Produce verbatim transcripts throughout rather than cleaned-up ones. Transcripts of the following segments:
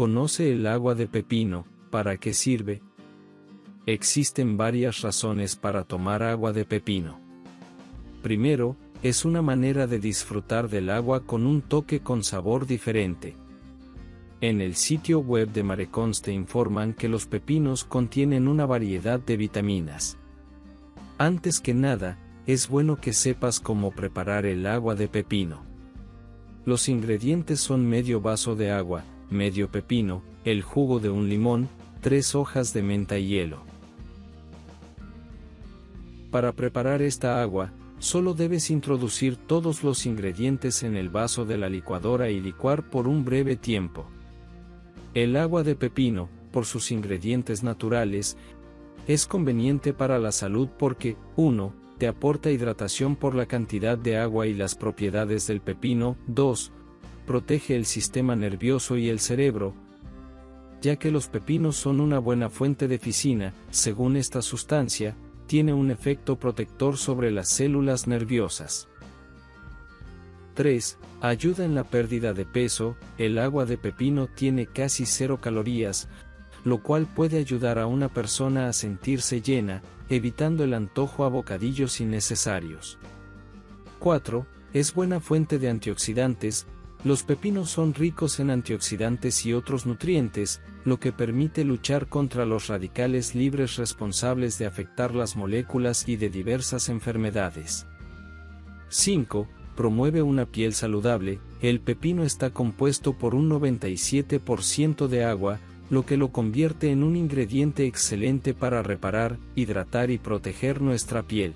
¿Conoce el agua de pepino? ¿Para qué sirve? Existen varias razones para tomar agua de pepino. Primero, es una manera de disfrutar del agua con un toque con sabor diferente. En el sitio web de Marecons te informan que los pepinos contienen una variedad de vitaminas. Antes que nada, es bueno que sepas cómo preparar el agua de pepino. Los ingredientes son medio vaso de agua, medio pepino, el jugo de un limón, tres hojas de menta y hielo. Para preparar esta agua, solo debes introducir todos los ingredientes en el vaso de la licuadora y licuar por un breve tiempo. El agua de pepino, por sus ingredientes naturales, es conveniente para la salud porque, uno. Te aporta hidratación por la cantidad de agua y las propiedades del pepino, dos. Protege el sistema nervioso y el cerebro, ya que los pepinos son una buena fuente de ficina. Según esta sustancia, tiene un efecto protector sobre las células nerviosas. tres. Ayuda en la pérdida de peso. El agua de pepino tiene casi cero calorías, lo cual puede ayudar a una persona a sentirse llena, evitando el antojo a bocadillos innecesarios. cuatro. Es buena fuente de antioxidantes. Los pepinos son ricos en antioxidantes y otros nutrientes, lo que permite luchar contra los radicales libres responsables de afectar las moléculas y de diversas enfermedades. cinco. Promueve una piel saludable. El pepino está compuesto por un noventa y siete por ciento de agua, lo que lo convierte en un ingrediente excelente para reparar, hidratar y proteger nuestra piel.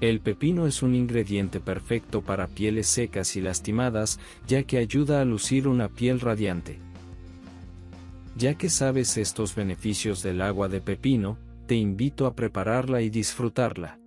El pepino es un ingrediente perfecto para pieles secas y lastimadas, ya que ayuda a lucir una piel radiante. Ya que sabes estos beneficios del agua de pepino, te invito a prepararla y disfrutarla.